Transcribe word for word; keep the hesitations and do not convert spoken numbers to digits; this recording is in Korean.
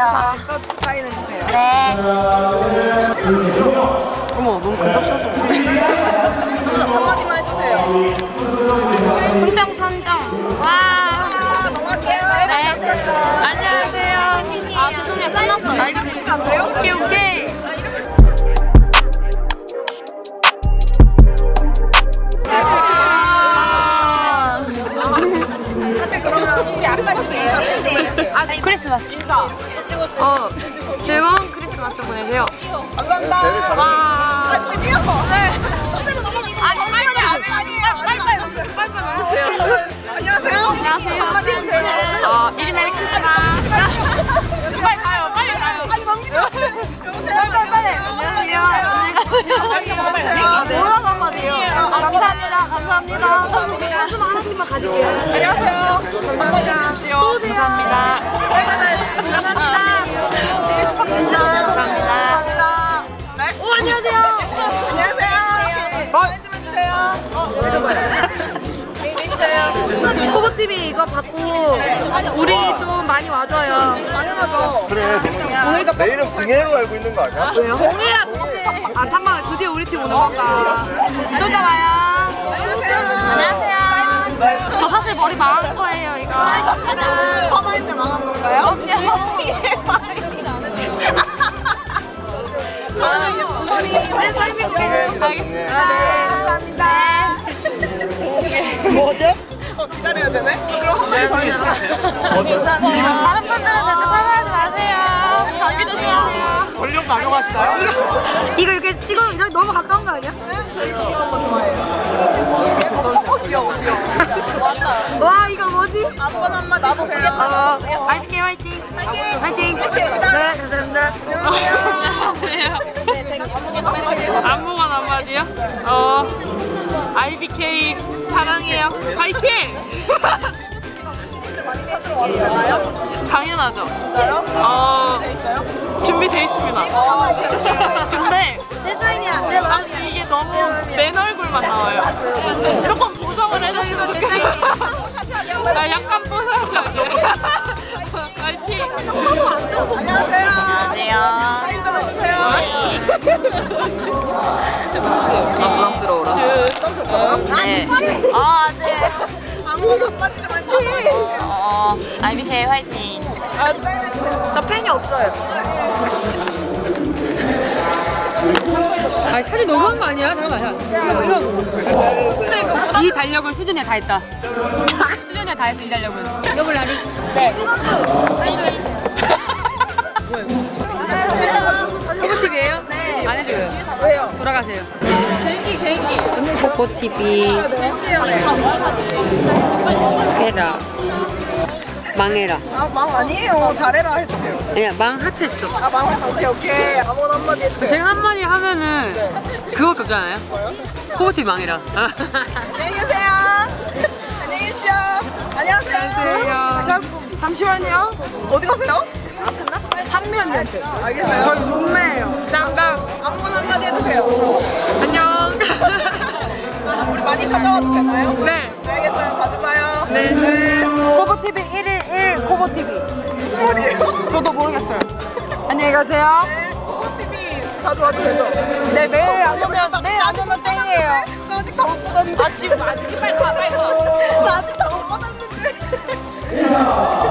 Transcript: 잘 떠 사인을 주세요. 네. 어머, 너무 근접샷으로. 한마디만 해주세요. 승장 선정. 와. 넘어갈게요. 네. 안녕하세요. 아, 죄송해요. 끝났어요. 나 이름 주시면 안 돼요? 오케이, 오케이. 크리스마스 인사. 어, 즐거운 크리스마스 보내세요. 감사합니다. 와. 아, 저기요. 네. 서대로 넘어갔어요. 아, 정말요? 아직 아니에요. 빨리빨리. 빨리빨리 넘으세요. 안녕하세요. 안녕하세요. 한마디 해주세요. 어, 이리나 엑시스마. 빨리 가요. 빨리 가요. 아니, 넘기지 마세요. 여보세요? 빨리빨리. 안녕하세요. 안녕하세요. 뭐라고 한마디요? 감사합니다. 감사합니다. 한숨 하나씩만 가질게요. 안녕하세요. 한마디 해주십시오. 또 오세요. 감사합니다. 코보 티비 이거 받고 우리 좀 많이 와줘요. 당연하죠. 그래. 오늘도 내 이름 증혜로 알고 있는 거 아니야? 왜요? 증혜야. 아, 잠깐만. 드디어 우리 팀 오는 건가? 좀 더 와요. 안녕하세요. 안녕하세요. 저 사실 머리 망한 거예요, 이거. 커버인데 망한 건가요? 없냐? 어떻게 망했지 않은데. 다음에 예쁜 머리. 네, 설명해요. 알겠습니다. 감사합니다. 뭐죠? 어, 기다려야 되네? 그럼 한 마리 더 해주세요. 감사합니다. 다른 분들은 절대 따라하지 마세요. 감기 조심하세요. 권력 나눠가시나요? 이거 이렇게 찍으면 이렇게 너무 가까운 거 아니야? 네, 저희 가까운 거 좋아해요. 어, 귀여워, 귀여워. 맞다. 와, 이거 뭐지? 아빠는 한마디 해주세요. 아이비케이 화이팅! 화이팅! 화이팅! 네, 감사합니다. 안녕하세요. 안무관 한마디요? 어, 아이비케이 사랑해요. 화이팅! 많이 찾으러 와도 되나요? 당연하죠. 진짜요? 어, 준비되어 있습니다. 근데 디자인이야. 아, 이게 너무 맨 얼굴만 나와요. 조금 보정을 해줬으면 좋겠어요. 나 약간 뽀샤시하게. 화이팅! 안녕하세요. 안녕하세요. 사인 좀 해주세요. 아, 부담스러워라. 네. 아, 네. 아무것도 빠지지 말고. 어, 아이비케이 화이팅. 저 팬이 없어요. 진짜. 아니, 사진 너무한 거 아니야? 잠깐만. 이거. 이 달력은 수준이야 다 했다. 수준이야 다 했어, 이 달력은. 여보, 라리. 네. 코보 티비예요? 네. 안 해줘요. 왜요? 돌아가세요. 개인기, 개인기. 코보 티비. 해라. 망해라. 아, 망 아니에요. 잘해라 해주세요. 아니야, 망 하트 했어. 아, 망 하트. 오케이, 오케이. 아무거나 한마디 해주세요. 제가 한마디 하면은 네. 그거밖에 없잖아요. 뭐요? 코보 티비 망해라. 안녕히 계세요. 안녕히 계시오. 안녕하세요. 안녕하세요. 잠시만요. 어디 가세요? 삼면한테. 알겠어요. 저희 룸메예요. 짱강. 아무거나 한마디 해주세요. 안녕. 우리 많이 찾아와도 되나요? 네. 네, 알겠어요. 자주 봐요. 네. 네. 코보 티비 일일일 코보 티비. 무슨 말이에요? 저도 모르겠어요. 안녕히 가세요. 네. 코보 티비 자주 와도 되죠? 네, 매일 안 오면 매일 안 오면 땡이에요. 나 아직 다 못 받았는데. 아, 지금 아직 빨리 가, 빨리 가. 나 아직 다 못 받았는데.